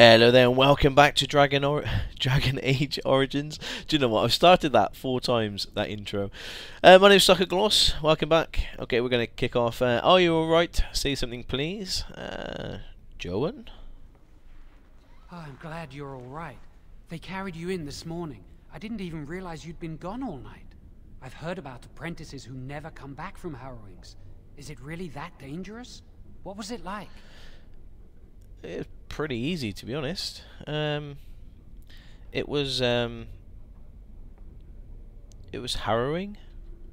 Hello there and welcome back to Dragon Age Origins. Do you know what? I've started that 4 times, that intro. My name's Stocko Glaws, welcome back. Okay, we're going to kick off. Are you alright? Say something please. Joanne? Oh, I'm glad you're alright. They carried you in this morning. I didn't even realize you'd been gone all night. I've heard about apprentices who never come back from harrowings. Is it really that dangerous? What was it like? It was pretty easy, to be honest. It was harrowing.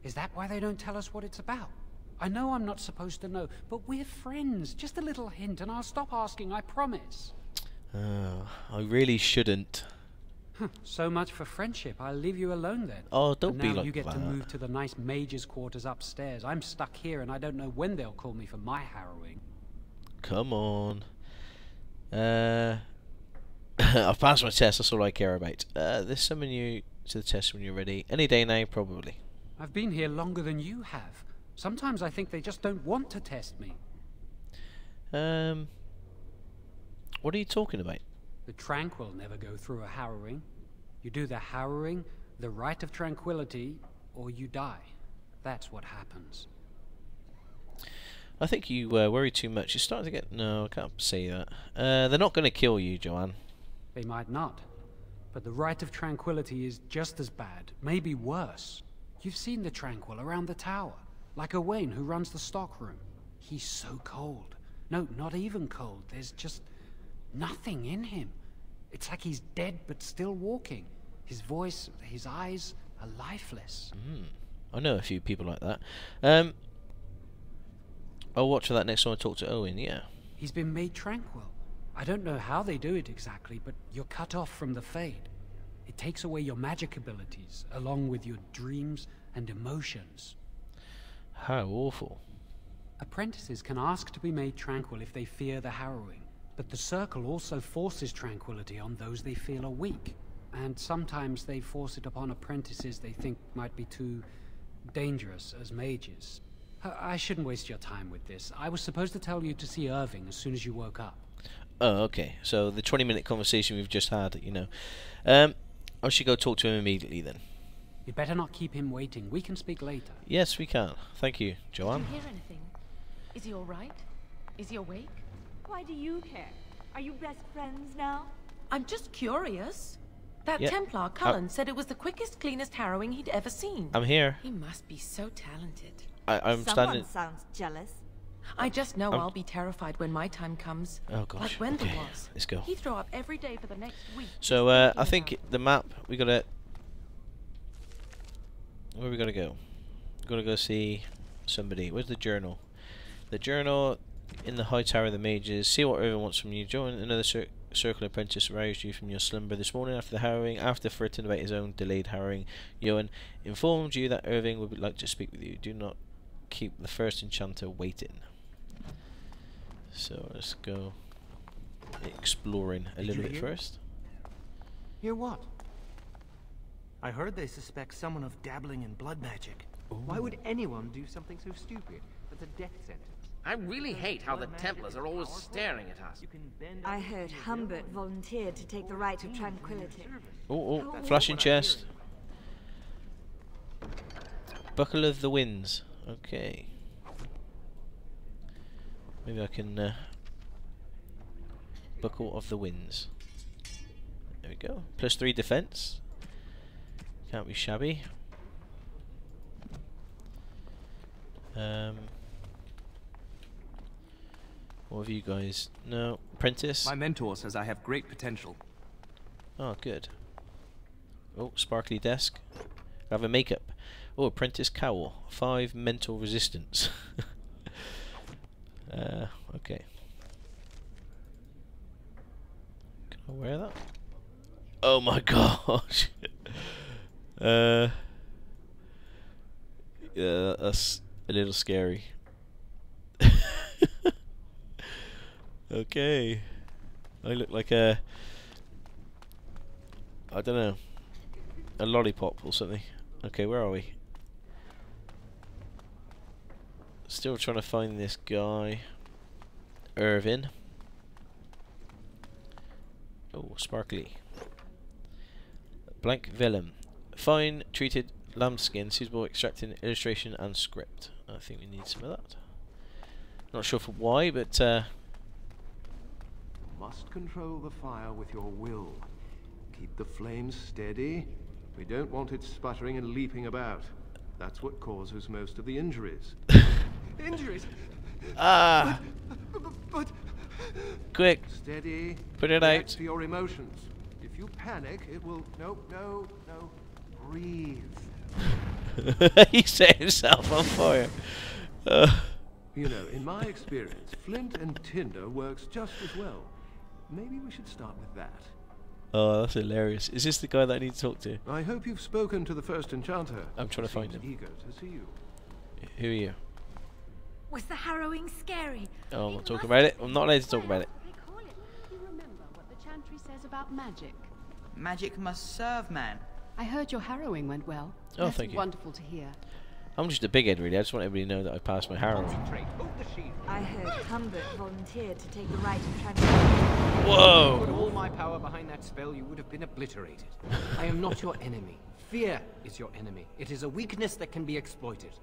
Is that why they don't tell us what it's about? I know I'm not supposed to know, but we're friends. Just a little hint and I'll stop asking, I promise. I really shouldn't. So much for friendship. I'll leave you alone then. Oh, don't be like that. Now you get to move to the nice mage's quarters upstairs. I'm stuck here and I don't know when they'll call me for my harrowing. Come on. I've passed my test, that's all I care about. This summon you to the test when you're ready. Any day now, probably. I've been here longer than you have. Sometimes I think they just don't want to test me. What are you talking about? The Tranquil never go through a harrowing. You do the harrowing, the Rite of tranquility, or you die. That's what happens. I think you worry too much. You're starting to get... No, I can't say that. They're not going to kill you, Joanne. They might not. But the Rite of Tranquility is just as bad, maybe worse. You've seen the Tranquil around the tower, like Owain who runs the stockroom. He's so cold. No, not even cold. There's just nothing in him. It's like he's dead but still walking. His voice, his eyes are lifeless. I know a few people like that. I'll watch for that next time I talk to Owain, yeah. He's been made tranquil. I don't know how they do it exactly, but you're cut off from the Fade. It takes away your magic abilities, along with your dreams and emotions. How awful. Apprentices can ask to be made tranquil if they fear the harrowing, but the Circle also forces tranquility on those they feel are weak, and sometimes they force it upon apprentices they think might be too dangerous as mages. I shouldn't waste your time with this. I was supposed to tell you to see Irving as soon as you woke up. Oh, okay. So the 20-minute conversation we've just had, you know. I should go talk to him immediately then. You better not keep him waiting. We can speak later. Yes, we can. Thank you, Joanne. Did you hear anything? Is he all right? Is he awake? Why do you care? Are you best friends now? I'm just curious. That Templar, Cullen, said it was the quickest, cleanest harrowing he'd ever seen. I'm here. He must be so talented. I'm standing. Someone sounds jealous. I just know I'll be terrified when my time comes. Oh gosh. Like when there was. Let's go. He throw up every day for the next week. So I think the map we gotta. Where we gotta go? We gotta go see somebody. Where's the journal? The journal in the high tower of the mages. See what Irving wants from you. Join another circle apprentice roused you from your slumber this morning after the harrowing. After fretting about his own delayed harrowing, Joanne informed you that Irving would like to speak with you. Do not keep the first enchanter waiting. So let's go exploring a little bit first. Hear what? I heard they suspect someone of dabbling in blood magic. Ooh. Why would anyone do something so stupid? That's a death sentence. I really hate how the Templars are always staring at us. I heard Humbert volunteered to take the Rite of Tranquility. Oh, flashing chest. Buckle of the Winds. Okay. Maybe I can Buckle of the Winds. There we go. +3 defense. Can't be shabby. What have you guys? No, apprentice. My mentor says I have great potential. Oh, good. Oh, sparkly desk. I have a makeup. Oh, apprentice cowl. 5 mental resistance. Okay. Can I wear that? Oh my gosh. Yeah, that's a little scary. Okay, I look like a, I don't know, a lollipop or something. Okay, where are we? Still trying to find this guy, Irving. Oh, sparkly. Blank vellum. Fine treated lambskin, suitable extracting illustration and script. I think we need some of that. Not sure for why, but must control the fire with your will. Keep the flames steady. We don't want it sputtering and leaping about. That's what causes most of the injuries. Injuries? Ah! But quick! Steady. Put it out. To your emotions. If you panic, it will. No, no, no. Breathe. He set himself on fire. You know, in my experience, flint and tinder works just as well. Maybe we should start with that. Oh, that's hilarious. Is this the guy that I need to talk to? I hope you've spoken to the first enchanter. I'm trying to find him. Eager to see you. Who are you? Was the harrowing scary? Oh, I'm not talking about it. I'm not allowed to talk about it. You remember what the Chantry says about magic. Magic must serve man. I heard your harrowing went well. Oh, thank you. Wonderful to hear. I'm just a big head, really. I just want everybody to know that I passed my harrowing. I heard Humbert volunteered to take the Rite of tranquility. Whoa! Put all my power behind that spell, you would have been obliterated. I am not your enemy. Fear is your enemy. It is a weakness that can be exploited.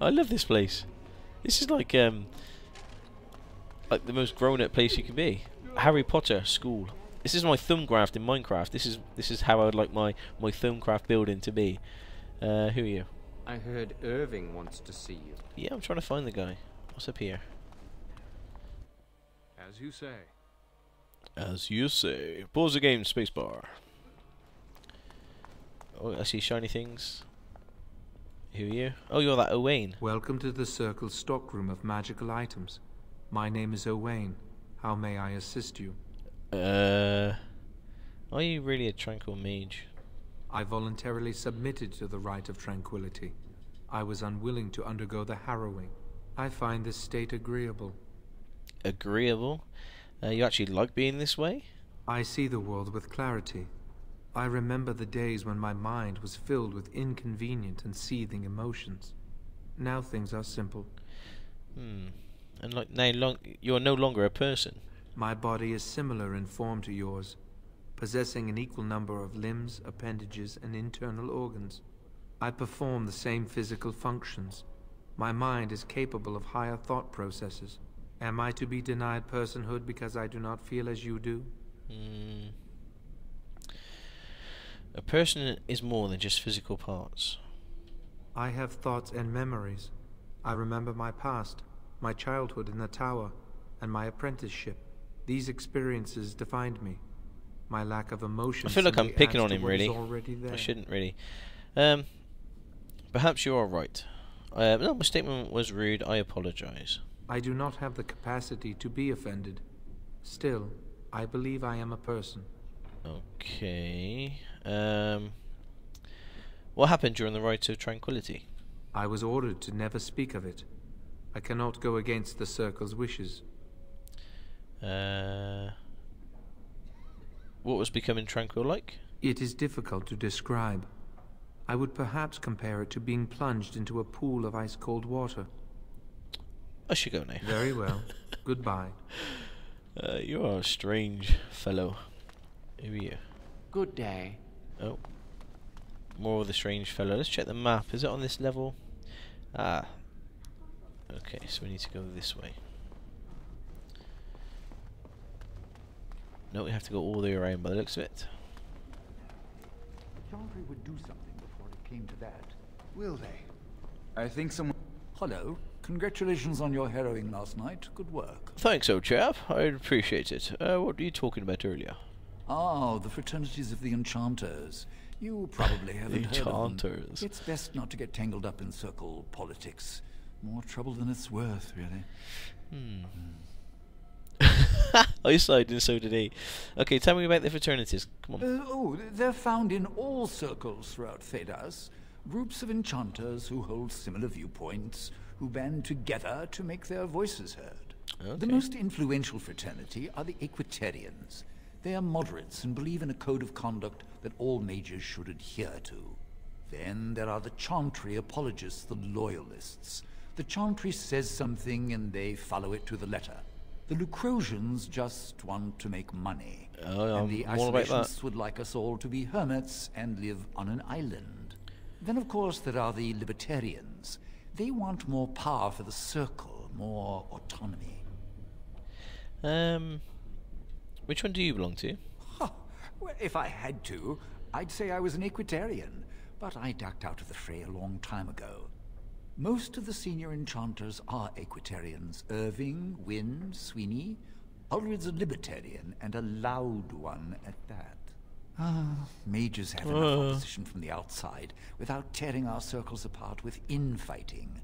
I love this place. This is like the most grown-up place you can be. Harry Potter school. This is my thumbcraft in Minecraft. This is how I would like my thumbcraft building to be. Who are you? I heard Irving wants to see you. Yeah, I'm trying to find the guy. What's up here? As you say. As you say. Pause the game, spacebar. Oh, I see shiny things. Who are you? Oh, you're that Owain. Welcome to the Circle's stockroom of magical items. My name is Owain. How may I assist you? Are you really a tranquil mage? I voluntarily submitted to the Rite of tranquility. I was unwilling to undergo the harrowing. I find this state agreeable. Agreeable? You actually like being this way? I see the world with clarity. I remember the days when my mind was filled with inconvenient and seething emotions. Now things are simple. Hmm. And like now you're no longer a person. My body is similar in form to yours, possessing an equal number of limbs, appendages, and internal organs. I perform the same physical functions. My mind is capable of higher thought processes. Am I to be denied personhood because I do not feel as you do? Mm. A person is more than just physical parts. I have thoughts and memories. I remember my past, my childhood in the tower, and my apprenticeship. These experiences defined me. My lack of emotion. I feel like I'm picking on him, really. I shouldn't really. Perhaps you are right. No, my statement was rude. I apologize. I do not have the capacity to be offended. Still, I believe I am a person. Okay. What happened during the Rite of Tranquility? I was ordered to never speak of it. I cannot go against the Circle's wishes. What was becoming tranquil like? It is difficult to describe. I would perhaps compare it to being plunged into a pool of ice-cold water. I should go now. Very well. Goodbye. You are a strange fellow. Who are you? Good day. Oh. More of the strange fellow. Let's check the map. Is it on this level? Ah. Okay, so we need to go this way. No, we have to go all the way around by the looks of it. Chantry would do something before it came to that. Will they? I think someone... Hello. Congratulations on your harrowing last night. Good work. Thanks, old chap. I appreciate it. What were you talking about earlier? Oh, the fraternities of the enchanters. You probably haven't heard of them. It's best not to get tangled up in circle politics. More trouble than it's worth, really. Hmm. I sighed and so did he. Okay, tell me about the fraternities. Come on. Oh, they're found in all circles throughout Thedas. Groups of enchanters who hold similar viewpoints, who band together to make their voices heard. Okay. The most influential fraternity are the Equitarians. They are moderates and believe in a code of conduct that all mages should adhere to. Then there are the Chantry apologists, the loyalists. The Chantry says something and they follow it to the letter. The Lucrosians just want to make money. And the isolationists would like us all to be hermits and live on an island. Then, of course, there are the Libertarians. They want more power for the Circle, more autonomy. Which one do you belong to? Huh. Well, if I had to, I'd say I was an Equitarian, but I ducked out of the fray a long time ago. Most of the senior enchanters are Equitarians. Irving, Wynne, Sweeney. Ulred's a Libertarian, and a loud one at that. Mages have enough opposition from the outside without tearing our circles apart with infighting.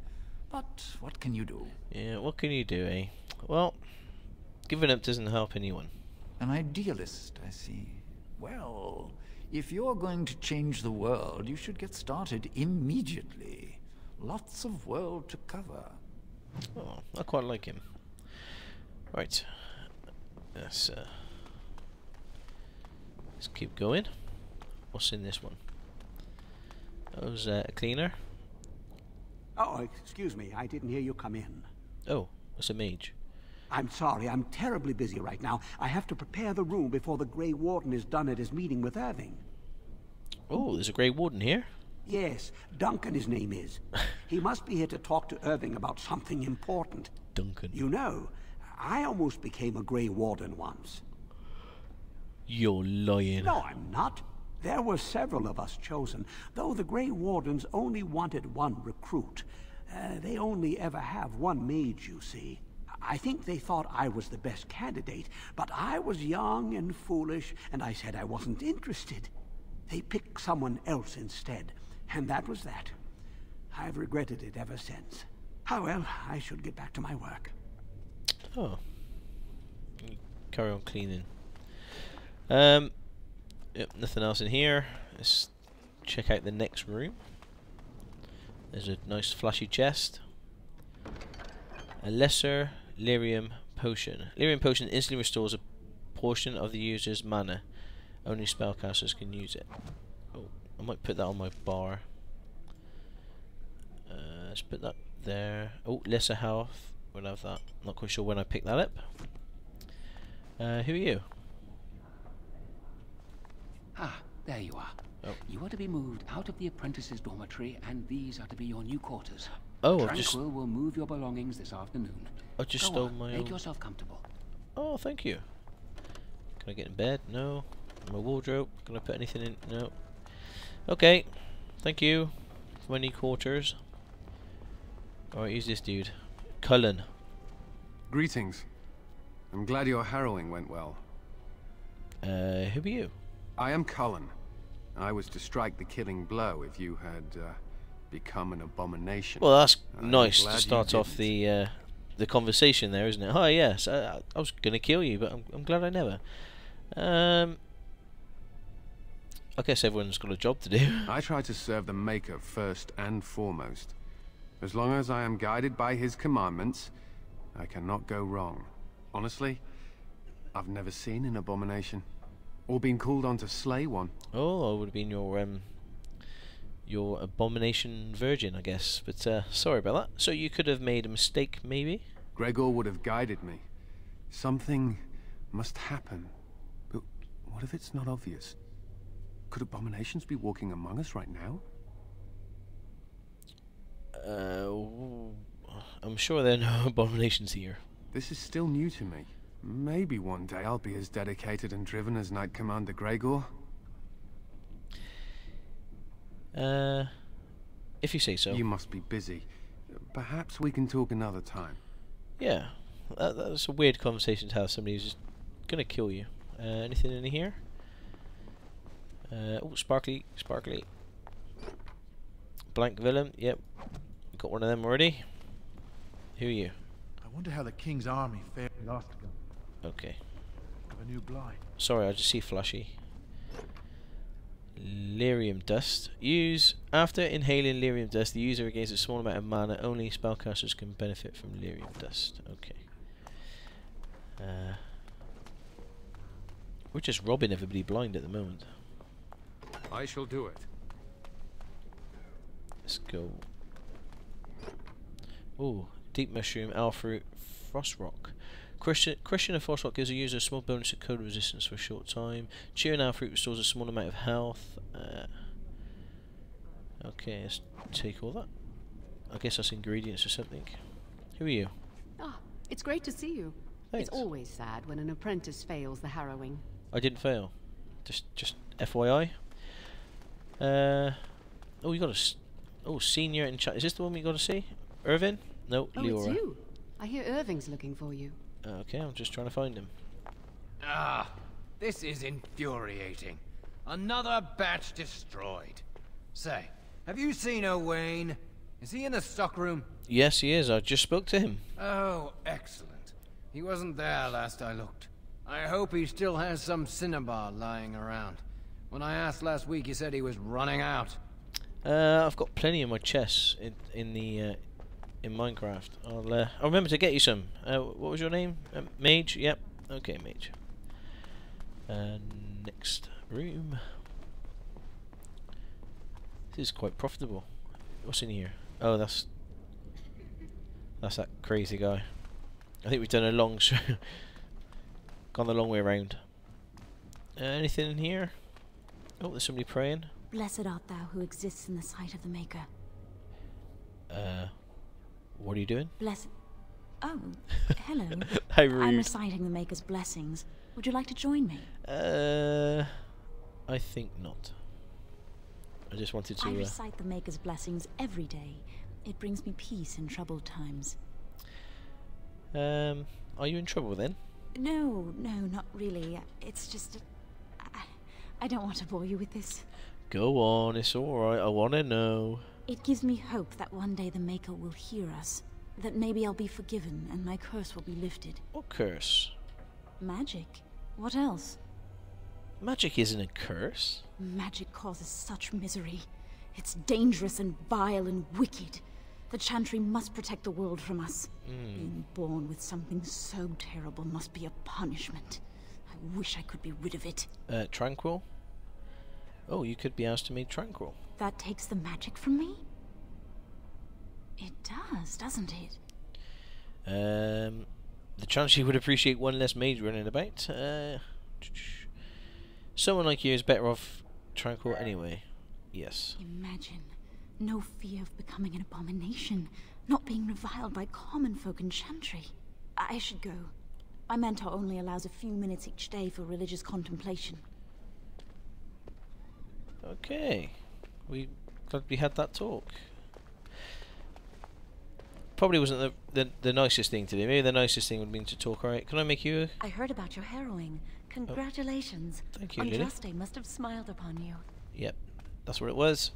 But what can you do? Yeah, what can you do, eh? Well, giving up doesn't help anyone. An idealist, I see. Well, if you're going to change the world, you should get started immediately. Lots of world to cover. Oh, I quite like him. Right. Let's keep going. What's in this one? That was a cleaner. Oh, excuse me. I didn't hear you come in. Oh, it's a mage. I'm sorry. I'm terribly busy right now. I have to prepare the room before the Grey Warden is done at his meeting with Irving. Oh, there's a Grey Warden here? Yes, Duncan his name is. He must be here to talk to Irving about something important. Duncan. You know, I almost became a Grey Warden once. You're lying. No, I'm not. There were several of us chosen, though the Grey Wardens only wanted one recruit. They only ever have one mage, you see. I think they thought I was the best candidate, but I was young and foolish, and I said I wasn't interested. They picked someone else instead, and that was that. I've regretted it ever since. Oh well, I should get back to my work. Oh. Carry on cleaning. Yep, nothing else in here. Let's check out the next room. There's a nice flashy chest. A lesser lyrium potion. Lyrium potion instantly restores a portion of the user's mana. Only spellcasters can use it. Oh, I might put that on my bar. Let's put that there. Oh, lesser health. We'll have that. Not quite sure when I picked that up. Who are you? Ah, there you are. Oh. You are to be moved out of the apprentice's dormitory, and these are to be your new quarters. Oh, Tranquil will move your belongings this afternoon. I just stole my own. Make yourself comfortable. Oh, thank you. Can I get in bed? No. My wardrobe. Can I put anything in? No. Okay. Thank you. 20 quarters. Alright, who's this dude? Cullen. Greetings. I'm glad your harrowing went well. Who are you? I am Cullen. I was to strike the killing blow if you had become an abomination. Well, that's nice to start off the conversation there, isn't it? Oh yes, I was going to kill you, but I'm glad I never. I guess everyone's got a job to do. I try to serve the Maker first and foremost. As long as I am guided by his commandments, I cannot go wrong. Honestly, I've never seen an abomination. Or been called on to slay one. Oh, I would have been your abomination virgin, I guess. But sorry about that. So you could have made a mistake, maybe? Greagoir would have guided me. Something must happen. But what if it's not obvious? Could abominations be walking among us right now? I'm sure there are no abominations here. This is still new to me. Maybe one day I'll be as dedicated and driven as Knight Commander Greagoir. If you say so. You must be busy. Perhaps we can talk another time. Yeah, that's a weird conversation to have. Somebody who's just gonna kill you. Anything in here? Oh, sparkly. Blank villain. Yep, got one of them already. Who are you? I wonder how the king's army fared with Ostagar. Okay. A new blight. Sorry, I just see flashy. Lyrium dust. Use after inhaling lyrium dust, the user regains a small amount of mana. Only spellcasters can benefit from lyrium dust. Okay. We're just robbing everybody blind at the moment. I shall do it. Let's go. Ooh, deep mushroom, Elfroot, frost rock. Questioner force what gives a user a small bonus of cold resistance for a short time. Cheering Elfroot restores a small amount of health. Okay, let's take all that. I guess that's ingredients or something. Who are you? Ah, it's great to see you. Thanks. It's always sad when an apprentice fails the harrowing. I didn't fail. Just FYI. Oh, you got a senior in chat. Is this the one we got to see? Irving? No, oh, Leora. It's you. I hear Irving's looking for you. Okay, I'm just trying to find him. Ah, this is infuriating. Another batch destroyed. Say, have you seen Owain? Is he in the stockroom? Yes, he is. I just spoke to him. Oh, excellent. He wasn't there last I looked. I hope he still has some cinnabar lying around. When I asked last week, he said he was running out. I've got plenty in my chests in Minecraft. I'll remember to get you some. What was your name? Mage? Yep. Okay, Mage. Next room. This is quite profitable. What's in here? Oh, that's that crazy guy. I think we've done a long show. Gone the long way around. Anything in here? Oh, there's somebody praying. Blessed art thou who exists in the sight of the Maker. What are you doing? Blessed. Oh, hello. How rude. I'm reciting the Maker's blessings. Would you like to join me? I think not. I just wanted to. I recite the Maker's blessings every day. It brings me peace in troubled times. Are you in trouble then? No, no, not really. It's just, I don't want to bore you with this. Go on, it's alright, I want to know. It gives me hope that one day the Maker will hear us. That maybe I'll be forgiven and my curse will be lifted. What curse? Magic. What else? Magic isn't a curse. Magic causes such misery. It's dangerous and vile and wicked. The Chantry must protect the world from us. Being born with something so terrible must be a punishment. I wish I could be rid of it. Tranquil? Oh, you could be asked to make Tranquil. That takes the magic from me? It does, doesn't it? The Chantry would appreciate one less mage running about. Someone like you is better off Tranquil anyway. Yes. Imagine. No fear of becoming an abomination, not being reviled by common folk and Chantry. I should go. My mentor only allows a few minutes each day for religious contemplation. Okay, we glad we had that talk. Probably wasn't the nicest thing to do. Maybe the nicest thing would be to talk. All right, can I make you? I heard about your harrowing. Congratulations. Oh, thank you, Lily. Andraste must have smiled upon you. Yep, that's what it was.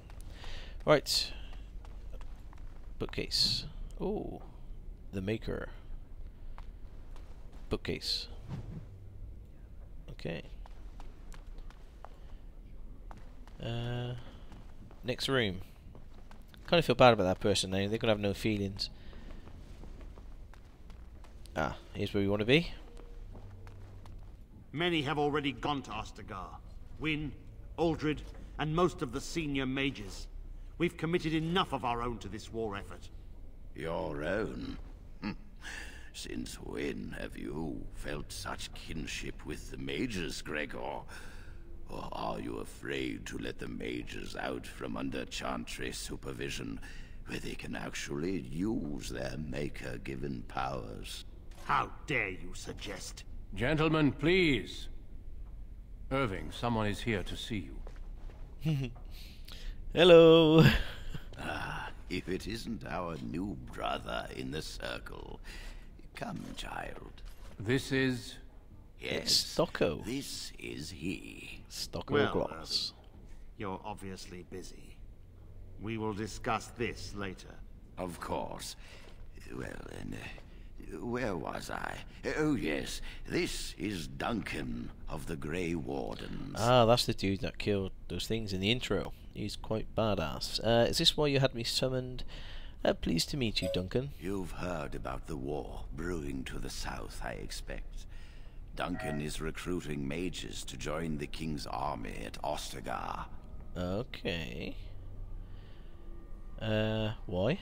Right, bookcase. Oh, the Maker. Bookcase. Okay. Next room. Kind of feel bad about that person now. They're gonna have no feelings. Ah, here's where we want to be. Many have already gone to Ostagar. Wynne, Aldred, and most of the senior mages. We've committed enough of our own to this war effort. Your own? Since when have you felt such kinship with the mages, Greagoir? Or are you afraid to let the mages out from under Chantry supervision, where they can actually use their Maker-given powers? How dare you suggest? Gentlemen, please. Irving, someone is here to see you. Hello. Ah, if it isn't our new brother in the circle. Come, child. This is... Yes, Stocko. This is he. Stocko Glaws. You're obviously busy. We will discuss this later. Of course. Well, then, where was I? Oh, yes. This is Duncan of the Grey Wardens. Ah, that's the dude that killed those things in the intro. He's quite badass. Is this why you had me summoned? Pleased to meet you, Duncan. You've heard about the war brewing to the south, I expect. Duncan is recruiting mages to join the king's army at Ostagar. Okay. Why?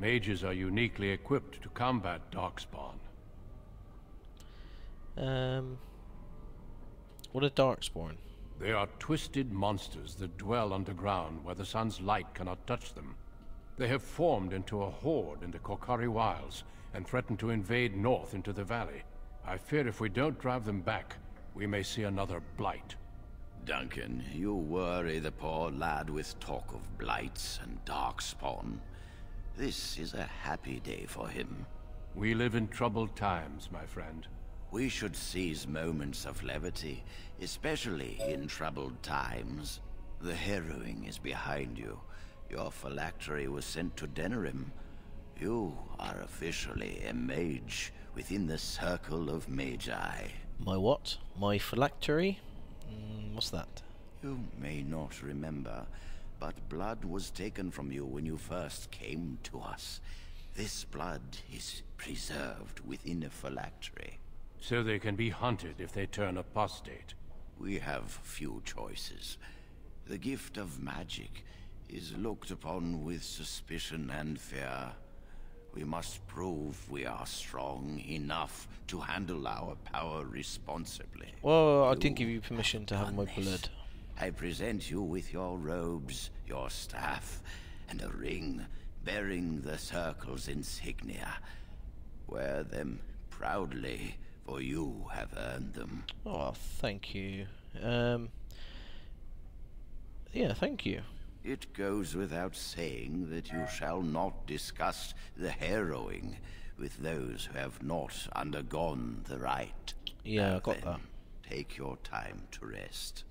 Mages are uniquely equipped to combat Darkspawn. What are Darkspawn? They are twisted monsters that dwell underground where the sun's light cannot touch them. They have formed into a horde in the Korkari Wilds and threaten to invade north into the valley. I fear if we don't drive them back, we may see another blight. Duncan, you worry the poor lad with talk of blights and darkspawn. This is a happy day for him. We live in troubled times, my friend. We should seize moments of levity, especially in troubled times. The harrowing is behind you. Your phylactery was sent to Denerim. You are officially a mage within the circle of magi. My what? My phylactery? What's that? You may not remember, but blood was taken from you when you first came to us. This blood is preserved within a phylactery. So they can be hunted if they turn apostate. We have few choices. The gift of magic is looked upon with suspicion and fear. We must prove we are strong enough to handle our power responsibly. Well, I didn't give you permission to have my blood. I present you with your robes, your staff, and a ring bearing the circle's insignia. Wear them proudly, for you have earned them. Oh, thank you. Yeah, thank you. It goes without saying that you shall not discuss the harrowing with those who have not undergone the rite. Yeah, I got that. Take your time to rest,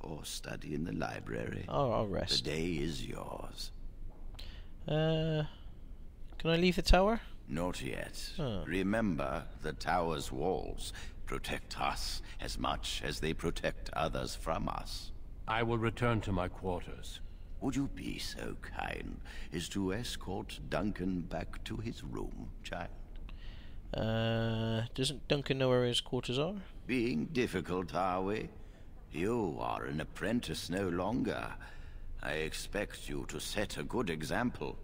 or study in the library. Oh, I'll rest. The day is yours. Can I leave the tower? Not yet. Oh. Remember, the tower's walls protect us as much as they protect others from us. I will return to my quarters. Would you be so kind as to escort Duncan back to his room, child? Doesn't Duncan know where his quarters are? Being difficult, are we? You are an apprentice no longer. I expect you to set a good example.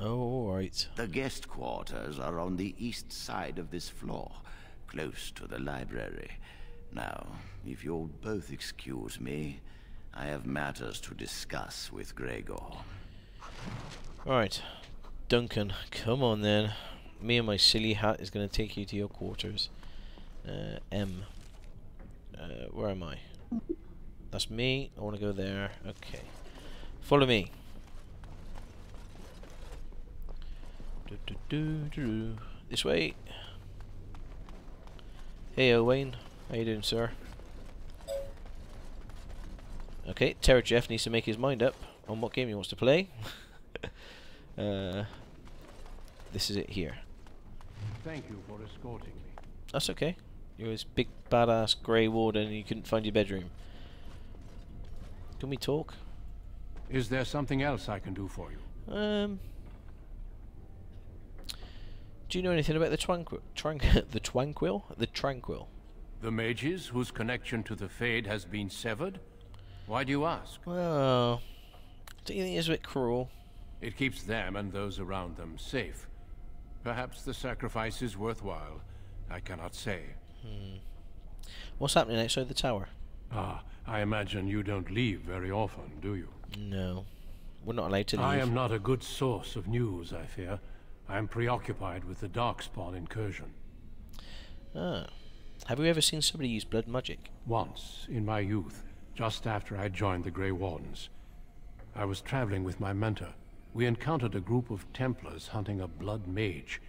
All right. The guest quarters are on the east side of this floor, close to the library. Now, if you'll both excuse me, I have matters to discuss with Greagoir. Alright, Duncan, come on then. Me and my silly hat is going to take you to your quarters. Where am I? That's me. I want to go there. Okay. Follow me. This way. Hey, Owain. How you doing, sir? Okay, Terra Jeff needs to make his mind up on what game he wants to play. This is it here. Thank you for escorting me. That's okay. You're this big badass Grey Warden and you couldn't find your bedroom. Can we talk? Is there something else I can do for you? Do you know anything about the Tranquil? The mages whose connection to the Fade has been severed? Why do you ask? Well, do you think it's a bit cruel? It keeps them and those around them safe. Perhaps the sacrifice is worthwhile. I cannot say. What's happening outside the tower? Ah, I imagine you don't leave very often, do you? No. We're not allowed to leave. I am not a good source of news, I fear. I am preoccupied with the Darkspawn incursion. Ah. Have you ever seen somebody use blood magic? Once, in my youth, just after I joined the Grey Wardens. I was traveling with my mentor. We encountered a group of Templars hunting a blood mage.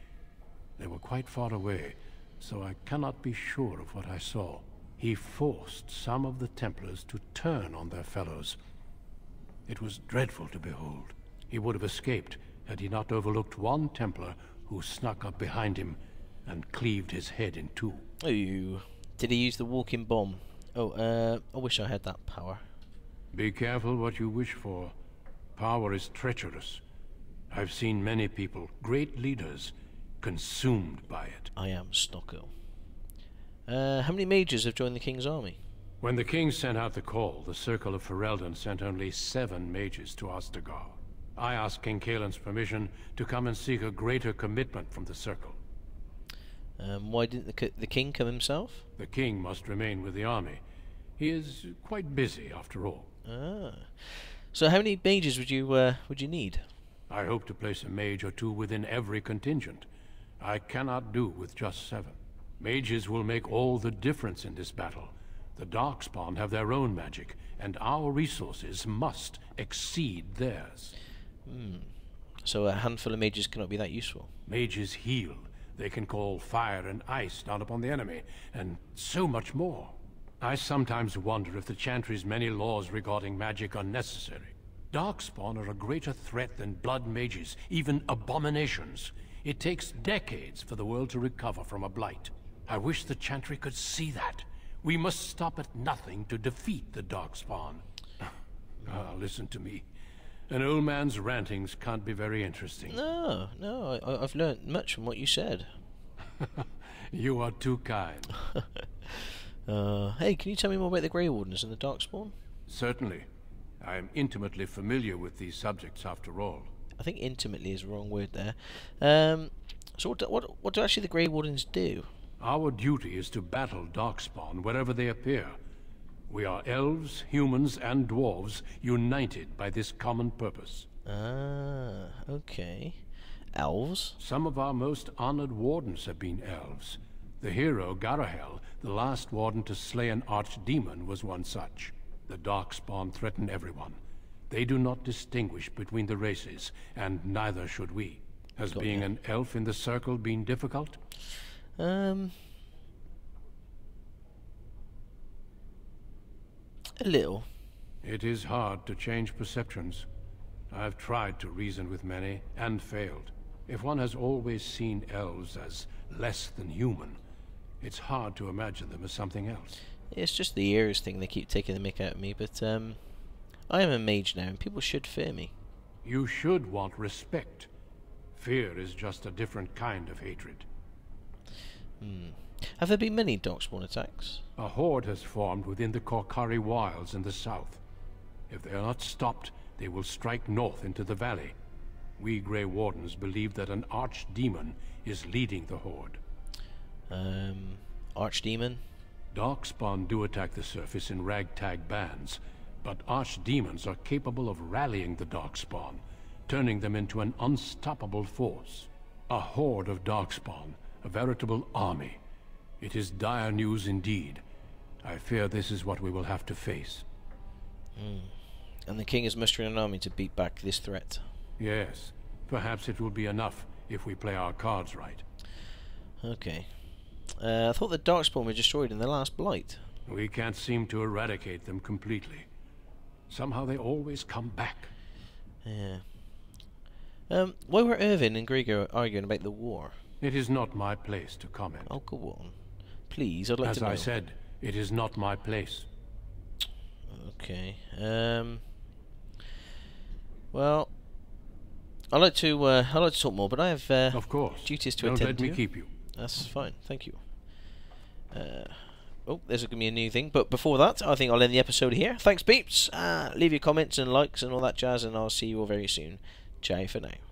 They were quite far away, so I cannot be sure of what I saw. He forced some of the Templars to turn on their fellows. It was dreadful to behold. He would have escaped had he not overlooked one Templar who snuck up behind him and cleaved his head in two. Ooh. Did he use the walking bomb? Oh, I wish I had that power. Be careful what you wish for. Power is treacherous. I've seen many people, great leaders, consumed by it. I am Stocko. How many mages have joined the King's army? When the King sent out the call, the Circle of Ferelden sent only 7 mages to Ostagar. I asked King Kaelin's permission to come and seek a greater commitment from the Circle. Why didn't the king come himself? The king must remain with the army. He is quite busy, after all. Ah. So how many mages would you need? I hope to place a mage or two within every contingent. I cannot do with just 7. Mages will make all the difference in this battle. The Darkspawn have their own magic, and our resources must exceed theirs. Hmm. So a handful of mages cannot be that useful? Mages heal. They can call fire and ice down upon the enemy, and so much more. I sometimes wonder if the Chantry's many laws regarding magic are necessary. Darkspawn are a greater threat than blood mages, even abominations. It takes decades for the world to recover from a blight. I wish the Chantry could see that. We must stop at nothing to defeat the Darkspawn. Ah, listen to me. An old man's rantings can't be very interesting. No, no, I've learnt much from what you said. You are too kind. Hey, can you tell me more about the Grey Wardens and the Darkspawn? Certainly. I am intimately familiar with these subjects after all. I think intimately is the wrong word there. So what do actually the Grey Wardens do? Our duty is to battle Darkspawn wherever they appear. We are elves, humans, and dwarves, united by this common purpose. Ah, okay. Elves? Some of our most honored wardens have been elves. The hero, Garahel, the last warden to slay an archdemon, was one such. The Darkspawn threaten everyone. They do not distinguish between the races, and neither should we. Has being an elf in the circle been difficult? A little. It is hard to change perceptions. I've tried to reason with many, and failed. If one has always seen elves as less than human, it's hard to imagine them as something else. It's just the ears thing, they keep taking the mick out of me, but I am a mage now, and people should fear me. You should want respect. Fear is just a different kind of hatred. Hmm. Have there been many Darkspawn attacks? A horde has formed within the Korkari Wilds in the south. If they are not stopped, they will strike north into the valley. We Grey Wardens believe that an archdemon is leading the horde. Archdemon? Darkspawn do attack the surface in ragtag bands, but archdemons are capable of rallying the Darkspawn, turning them into an unstoppable force. A horde of Darkspawn, a veritable army. It is dire news indeed. I fear this is what we will have to face. Mm. And the king is mustering an army to beat back this threat. Yes. Perhaps it will be enough if we play our cards right. Okay. I thought the Darkspawn were destroyed in the last Blight. We can't seem to eradicate them completely. Somehow they always come back. Yeah. Why were Irving and Greagoir arguing about the war? It is not my place to comment. Oh, go on. Please, I'd like to know. As I said, it is not my place. Okay. Well, I'd like to talk more, but I have of course. Duties to attend to. Don't let me keep you. That's fine. Thank you. Oh, there's going to be a new thing. But before that, I think I'll end the episode here. Thanks, peeps. Leave your comments and likes and all that jazz, and I'll see you all very soon. Ciao for now.